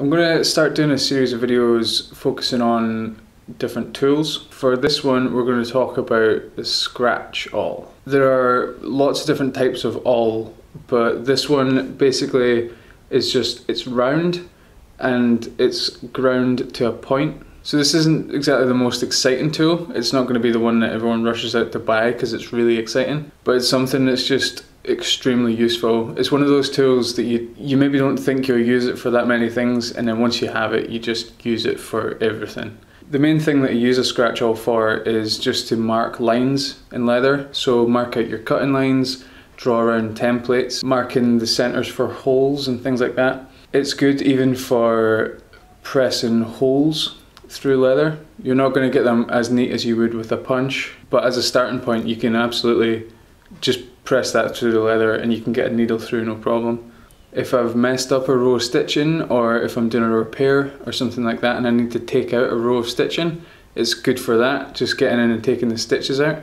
I'm going to start doing a series of videos focusing on different tools. For this one, we're going to talk about the Scratch Awl. There are lots of different types of awl, but this one basically is just, it's round and it's ground to a point. So this isn't exactly the most exciting tool. It's not going to be the one that everyone rushes out to buy because it's really exciting, but it's something that's just extremely useful. It's one of those tools that you maybe don't think you'll use it for that many things, and then once you have it, you just use it for everything. The main thing that you use a Scratch Awl for is just to mark lines in leather. So mark out your cutting lines, draw around templates, marking the centers for holes and things like that. It's good even for pressing holes through leather. You're not going to get them as neat as you would with a punch, but as a starting point you can absolutely just press that through the leather and you can get a needle through no problem. If I've messed up a row of stitching, or if I'm doing a repair or something like that and I need to take out a row of stitching, it's good for that, just getting in and taking the stitches out.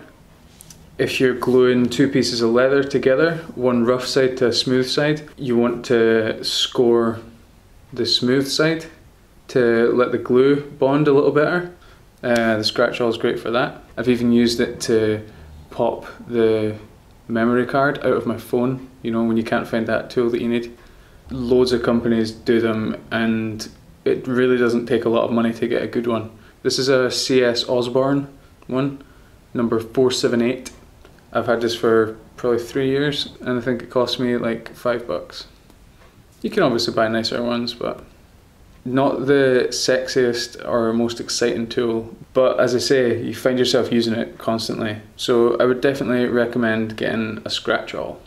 If you're gluing two pieces of leather together, one rough side to a smooth side, you want to score the smooth side to let the glue bond a little better. The Scratch Awl is great for that. I've even used it to pop the memory card out of my phone, you know, when you can't find that tool that you need. Loads of companies do them and it really doesn't take a lot of money to get a good one. This is a CS Osborne one, number 478. I've had this for probably 3 years and I think it cost me like $5. You can obviously buy nicer ones, but not the sexiest or most exciting tool, but as I say, you find yourself using it constantly. So I would definitely recommend getting a Scratch Awl.